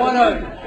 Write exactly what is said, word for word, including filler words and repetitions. One hundred.